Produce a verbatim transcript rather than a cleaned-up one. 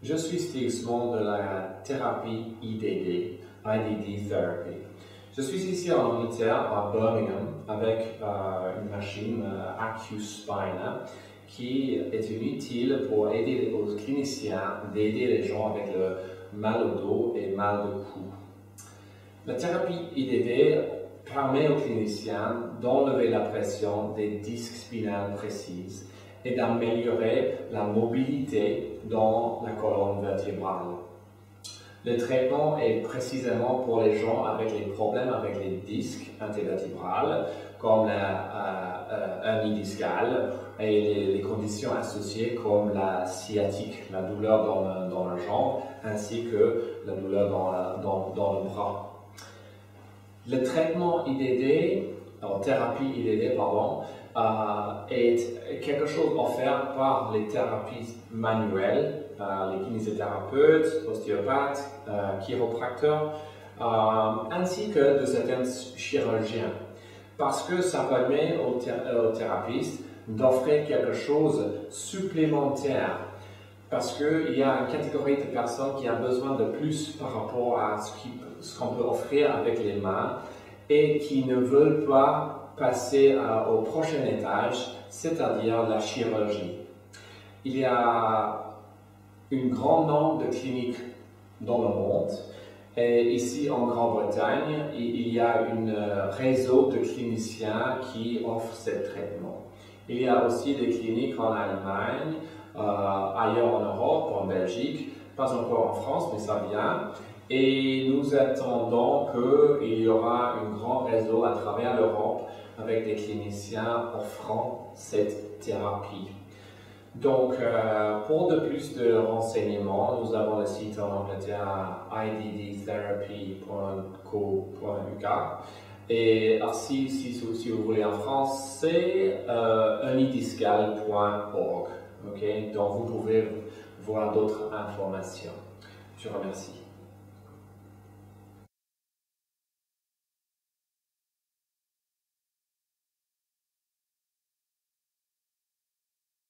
Je suis Steve Small de la thérapie I D D, I D D Therapy. Je suis ici en Angleterre, à Birmingham, avec euh, une machine euh, AccuSpina qui est utile pour aider les cliniciens d'aider les gens avec le mal au dos et mal de cou. La thérapie I D D permet aux cliniciens d'enlever la pression des disques spinales précises et d'améliorer la mobilité dans la colonne vertébrale. Le traitement est précisément pour les gens avec les problèmes avec les disques intervertébrales, comme la hernie discale et les, les conditions associées comme la sciatique, la douleur dans, le, dans la jambe, ainsi que la douleur dans, la, dans, dans le bras. Le traitement I D D, en thérapie I D D, pardon, euh, est quelque chose offert par les thérapies manuelles, euh, les kinésithérapeutes, ostéopathes, euh, chiropracteurs, euh, ainsi que de certains chirurgiens, parce que ça permet aux, thé aux thérapeutes d'offrir quelque chose de supplémentaire, parce qu'il y a une catégorie de personnes qui a besoin de plus par rapport à ce qu'on peut offrir avec les mains et qui ne veulent pas passer à, au prochain étage, c'est-à-dire la chirurgie. Il y a un grand nombre de cliniques dans le monde et ici en Grande-Bretagne, il y a un réseau de cliniciens qui offrent ce traitement. Il y a aussi des cliniques en Allemagne, euh, ailleurs en Europe, en Belgique, pas encore en France, mais ça vient. Et nous attendons qu'il y aura un grand réseau à travers l'Europe avec des cliniciens offrant cette thérapie. Donc, euh, pour de plus de renseignements, nous avons le site en Angleterre i d d therapy point co point u k. Et aussi, si, si vous voulez en français, euh, herniediscale point org. Okay? Donc, vous pouvez voir d'autres informations. Je vous remercie.